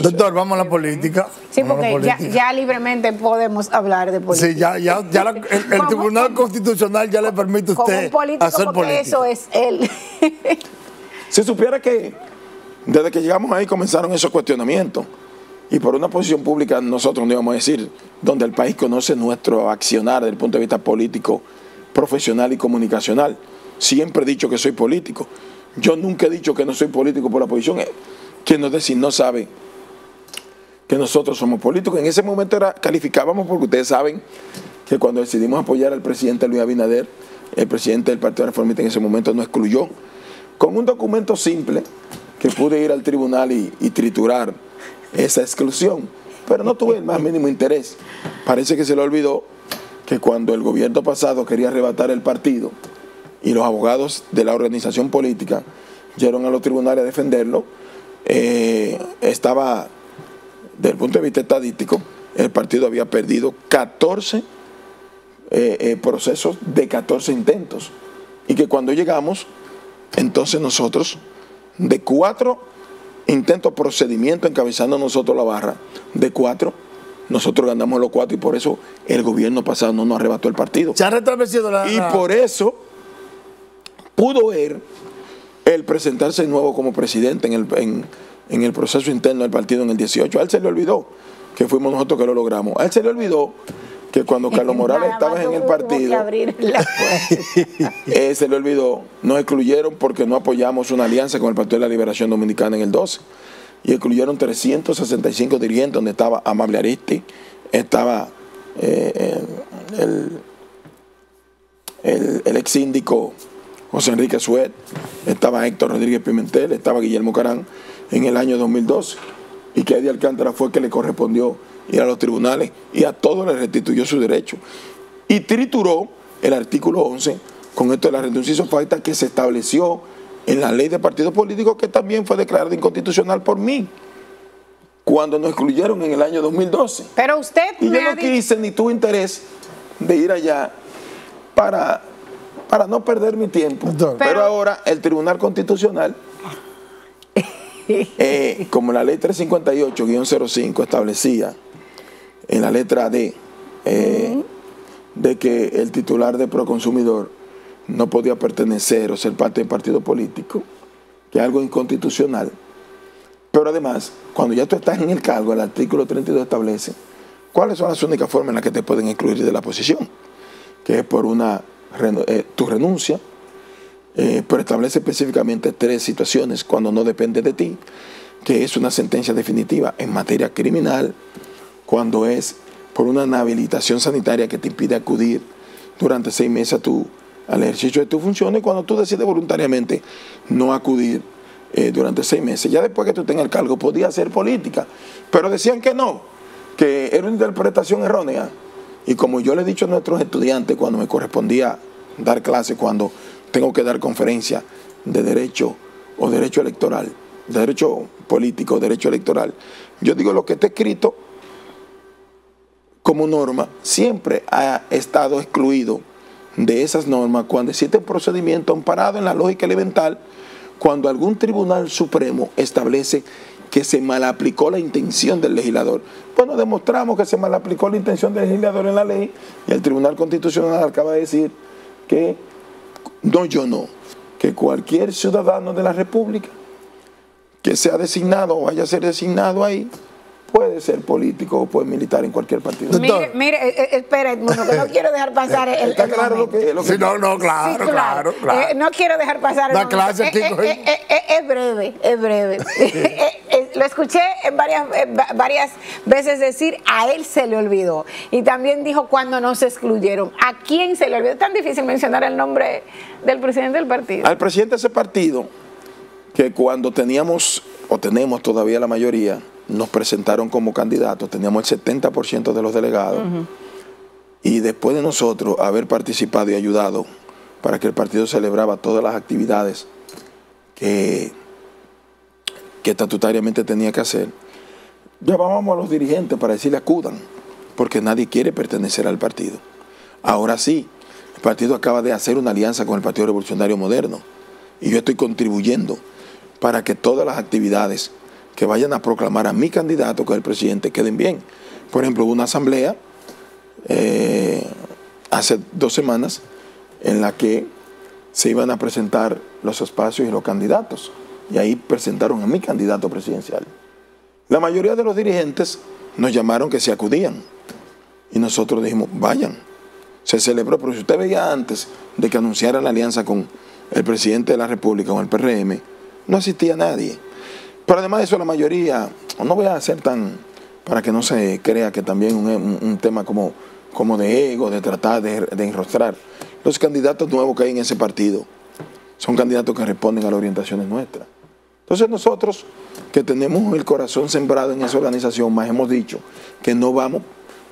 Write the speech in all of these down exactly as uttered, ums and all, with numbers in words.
Doctor, vamos a la política. Sí, vamos porque política. Ya, ya libremente podemos hablar de política. Sí, ya, ya, ya la, el, el Tribunal Constitucional ya le permite a usted político, hacer política. Eso es él. Si supiera que desde que llegamos ahí comenzaron esos cuestionamientos. Y por una posición pública nosotros no íbamos a decir, donde el país conoce nuestro accionar desde el punto de vista político, profesional y comunicacional. Siempre he dicho que soy político. Yo nunca he dicho que no soy político por la posición. Quien nos designó sabe que nosotros somos políticos. En ese momento era, calificábamos, porque ustedes saben que cuando decidimos apoyar al presidente Luis Abinader, el presidente del Partido Reformista en ese momento nos excluyó con un documento simple que pude ir al tribunal y, y triturar esa exclusión, pero no tuve el más mínimo interés. Parece que se le olvidó que cuando el gobierno pasado quería arrebatar el partido y los abogados de la organización política llegaron a los tribunales a defenderlo, eh, estaba, desde el punto de vista estadístico, el partido había perdido catorce eh, eh, procesos de catorce intentos. Y que cuando llegamos, entonces nosotros, de cuatro intentos procedimientos encabezando nosotros la barra, de cuatro, nosotros ganamos los cuatro y por eso el gobierno pasado no nos arrebató el partido. Se ha reestablecido la... Y por eso pudo ver el presentarse de nuevo como presidente en el, en, en el proceso interno del partido en el dieciocho. A él se le olvidó que fuimos nosotros que lo logramos. A él se le olvidó que cuando Carlos Morales estaba en el partido, eh, se le olvidó, nos excluyeron porque no apoyamos una alianza con el Partido de la Liberación Dominicana en el doce. Y excluyeron trescientos sesenta y cinco dirigentes, donde estaba Amable Aristi, estaba eh, el, el, el ex síndico José Enrique Sued, estaba Héctor Rodríguez Pimentel, estaba Guillermo Carán en el año dos mil doce, y que Eddy Alcántara fue que le correspondió ir a los tribunales y a todos les restituyó su derecho. Y trituró el artículo once con esto de la renuncia hizo falta que se estableció en la ley de partidos políticos, que también fue declarada inconstitucional por mí cuando nos excluyeron en el año dos mil doce. Pero usted y yo no quise ni tuve interés de ir allá para... para no perder mi tiempo. Pero, pero ahora el Tribunal Constitucional, eh, como la ley trescientos cincuenta y ocho guión cero cinco establecía en la letra D, eh, uh-huh. de que el titular de Proconsumidor no podía pertenecer o ser parte de un partido político, que es algo inconstitucional. Pero además, cuando ya tú estás en el cargo, el artículo treinta y dos establece cuáles son las únicas formas en las que te pueden excluir de la posición, que es por una... Eh, tu renuncia, eh, pero establece específicamente tres situaciones cuando no depende de ti, que es una sentencia definitiva en materia criminal, cuando es por una inhabilitación sanitaria que te impide acudir durante seis meses a tu, al ejercicio de tus funciones, cuando tú decides voluntariamente no acudir eh, durante seis meses. Ya después que tú tengas el cargo, podías hacer política, pero decían que no, que era una interpretación errónea. Y como yo le he dicho a nuestros estudiantes cuando me correspondía dar clase, cuando tengo que dar conferencia de derecho o derecho electoral, de derecho político, derecho electoral, yo digo lo que está escrito como norma siempre ha estado excluido de esas normas cuando existe un procedimiento amparado en la lógica elemental, cuando algún tribunal supremo establece que se malaplicó la intención del legislador. Bueno, demostramos que se malaplicó la intención del legislador en la ley y el Tribunal Constitucional acaba de decir que, no yo no, que cualquier ciudadano de la República que sea designado o vaya a ser designado ahí, puede ser político o puede militar en cualquier partido. Mire, mire, espera, Edmundo, que no quiero dejar pasar el... Está el claro lo que, lo que... Sí, no, no, claro, sí, claro, claro, claro. Eh, no quiero dejar pasar la el... clase aquí, eh, eh, eh, eh, es breve, es breve. Lo escuché varias, varias veces decir, a él se le olvidó. Y también dijo cuando nos excluyeron. ¿A quién se le olvidó? Tan difícil mencionar el nombre del presidente del partido. Al presidente de ese partido, que cuando teníamos, o tenemos todavía la mayoría... nos presentaron como candidatos, teníamos el setenta por ciento de los delegados, uh-huh. y después de nosotros haber participado y ayudado para que el partido celebraba todas las actividades que, que estatutariamente tenía que hacer, llamábamos a los dirigentes para decirle acudan, porque nadie quiere pertenecer al partido. Ahora sí, el partido acaba de hacer una alianza con el Partido Revolucionario Moderno, y yo estoy contribuyendo para que todas las actividades que vayan a proclamar a mi candidato, que el presidente, queden bien. Por ejemplo, hubo una asamblea eh, hace dos semanas en la que se iban a presentar los espacios y los candidatos. Y ahí presentaron a mi candidato presidencial. La mayoría de los dirigentes nos llamaron que se acudían. Y nosotros dijimos, vayan. Se celebró, pero si usted veía antes de que anunciara la alianza con el presidente de la República, con el P R M, no asistía nadie. Pero además de eso, la mayoría, no voy a hacer tan, para que no se crea que también un, un, un tema como, como de ego, de tratar de, de enrostrar. Los candidatos nuevos que hay en ese partido son candidatos que responden a las orientaciones nuestras. Entonces nosotros, que tenemos el corazón sembrado en esa organización, más hemos dicho que no vamos,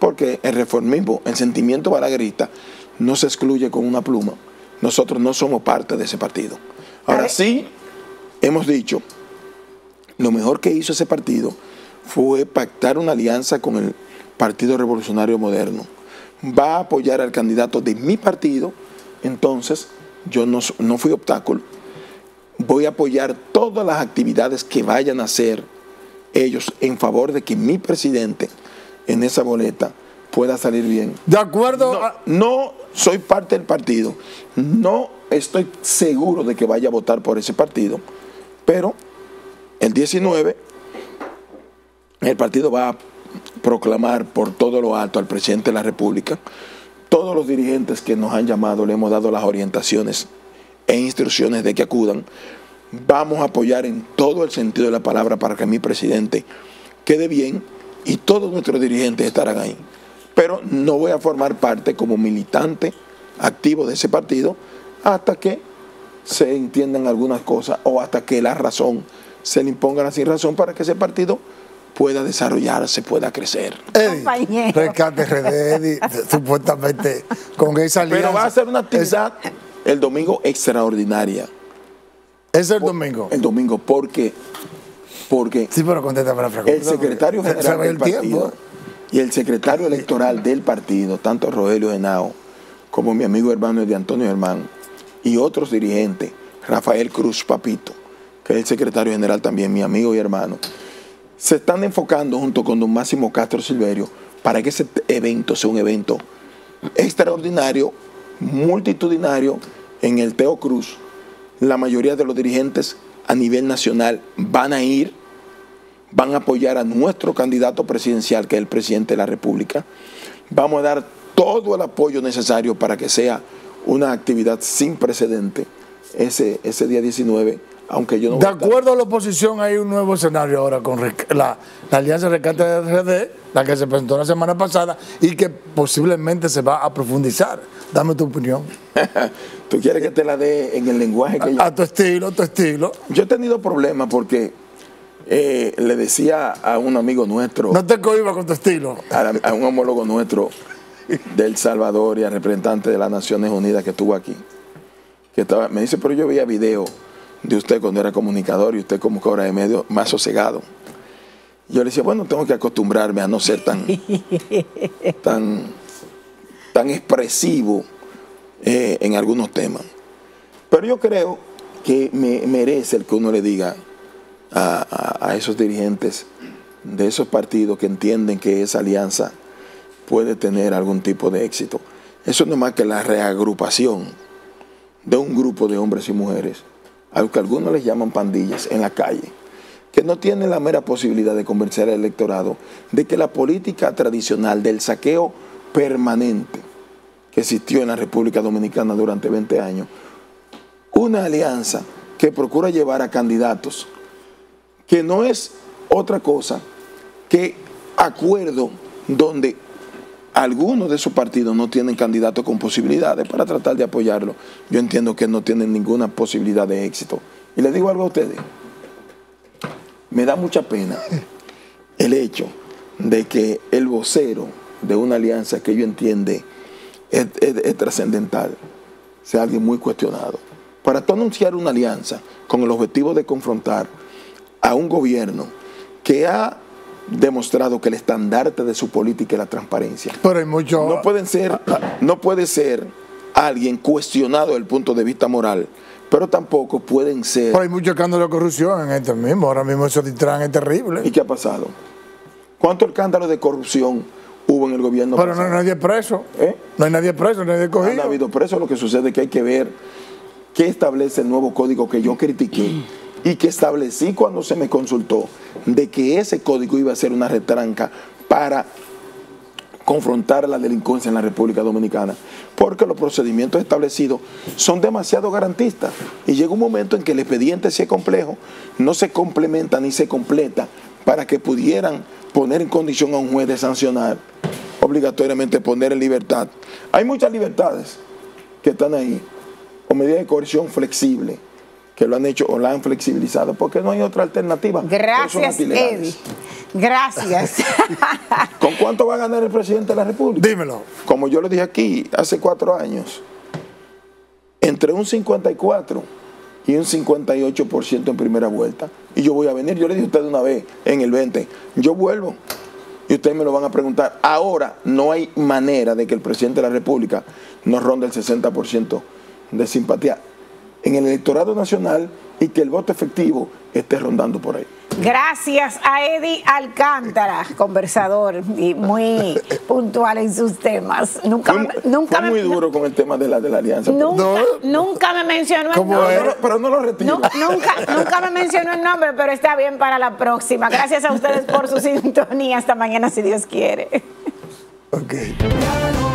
porque el reformismo, el sentimiento balaguerista, no se excluye con una pluma. Nosotros no somos parte de ese partido. Ahora sí, hemos dicho, lo mejor que hizo ese partido fue pactar una alianza con el Partido Revolucionario Moderno. Va a apoyar al candidato de mi partido, entonces yo no, no fui obstáculo. Voy a apoyar todas las actividades que vayan a hacer ellos en favor de que mi presidente en esa boleta pueda salir bien. De acuerdo. No, a... no soy parte del partido. No estoy seguro de que vaya a votar por ese partido. Pero el diecinueve el partido va a proclamar por todo lo alto al presidente de la República. Todos los dirigentes que nos han llamado le hemos dado las orientaciones e instrucciones de que acudan. Vamos a apoyar en todo el sentido de la palabra para que mi presidente quede bien y todos nuestros dirigentes estarán ahí. Pero no voy a formar parte como militante activo de ese partido hasta que se entiendan algunas cosas o hasta que la razón se le imponga la sin razón para que ese partido pueda desarrollarse, pueda crecer. Eddy, Rescate R D, Eddy, supuestamente con esa alianza. Pero va a ser una actividad es, el domingo extraordinaria. ¿Es el por, domingo? El domingo, porque, porque sí, pero conténtame la pregunta, el secretario general se, se del el partido tiempo. Y el secretario electoral del partido, tanto Rogelio Henao como mi amigo hermano de Antonio Hermán y otros dirigentes, Rafael Cruz Papito, que es el secretario general también, mi amigo y hermano, se están enfocando junto con don Máximo Castro Silverio para que ese evento sea un evento extraordinario, multitudinario en el Teo Cruz. La mayoría de los dirigentes a nivel nacional van a ir, van a apoyar a nuestro candidato presidencial, que es el presidente de la República. Vamos a dar todo el apoyo necesario para que sea una actividad sin precedente ese, ese día diecinueve. Aunque yo no de acuerdo a, a la oposición, hay un nuevo escenario ahora con la, la Alianza de Rescate de R D, la que se presentó la semana pasada y que posiblemente se va a profundizar. Dame tu opinión. ¿Tú quieres que te la dé en el lenguaje que a, yo... a tu estilo, tu estilo? Yo he tenido problemas porque eh, le decía a un amigo nuestro... No te cohibas con tu estilo. A, la, a un homólogo nuestro de El Salvador y al representante de las Naciones Unidas que estuvo aquí. Que estaba, me dice, pero yo veía video de usted cuando era comunicador y usted como que ahora de medio más sosegado. Yo le decía, bueno, tengo que acostumbrarme a no ser tan tan, tan expresivo eh, en algunos temas. Pero yo creo que me merece el que uno le diga a, a, a esos dirigentes de esos partidos que entienden que esa alianza puede tener algún tipo de éxito. Eso no es más que la reagrupación de un grupo de hombres y mujeres a los que algunos les llaman pandillas en la calle, que no tienen la mera posibilidad de convencer al electorado de que la política tradicional del saqueo permanente que existió en la República Dominicana durante veinte años, una alianza que procura llevar a candidatos, que no es otra cosa que acuerdo donde algunos de sus partidos no tienen candidatos con posibilidades para tratar de apoyarlo. Yo entiendo que no tienen ninguna posibilidad de éxito. Y les digo algo a ustedes. Me da mucha pena el hecho de que el vocero de una alianza que yo entiende es, es, es trascendental sea alguien muy cuestionado. Para tú anunciar una alianza con el objetivo de confrontar a un gobierno que ha demostrado que el estandarte de su política es la transparencia. Pero hay mucho... no, pueden ser, no puede ser alguien cuestionado desde el punto de vista moral pero tampoco pueden ser... Pero hay mucho escándalo de corrupción en este mismo, ahora mismo eso de Intran es terrible. ¿Y qué ha pasado? ¿Cuántos escándalos de corrupción hubo en el gobierno Pero pasado? no hay nadie preso, ¿Eh? no hay nadie preso, no hay nadie cogido. No ha habido preso, lo que sucede es que hay que ver qué establece el nuevo código que yo critiqué y que establecí cuando se me consultó de que ese código iba a ser una retranca para confrontar la delincuencia en la República Dominicana, porque los procedimientos establecidos son demasiado garantistas y llega un momento en que el expediente, si es complejo, no se complementa ni se completa para que pudieran poner en condición a un juez de sancionar, obligatoriamente poner en libertad. Hay muchas libertades que están ahí, o medidas de coerción flexible, que lo han hecho o la han flexibilizado, porque no hay otra alternativa. Gracias, Eddy. Gracias. ¿Con cuánto va a ganar el presidente de la República? Dímelo. Como yo lo dije aquí hace cuatro años, entre un cincuenta y cuatro y un cincuenta y ocho por ciento en primera vuelta. Y yo voy a venir, yo le dije a usted una vez, en el veinte, yo vuelvo. Y ustedes me lo van a preguntar. Ahora no hay manera de que el presidente de la República nos ronde el sesenta por ciento de simpatía en el electorado nacional y que el voto efectivo esté rondando por ahí. Gracias a Eddy Alcántara, conversador y muy puntual en sus temas. Nunca fue, me, nunca fue muy me, duro con el tema de la, de la alianza. Nunca, no, nunca me mencionó el nombre. Pero, pero no lo retiro. No, nunca, nunca me mencionó el nombre, pero está bien para la próxima. Gracias a ustedes por su sintonía. Hasta mañana, si Dios quiere. Ok.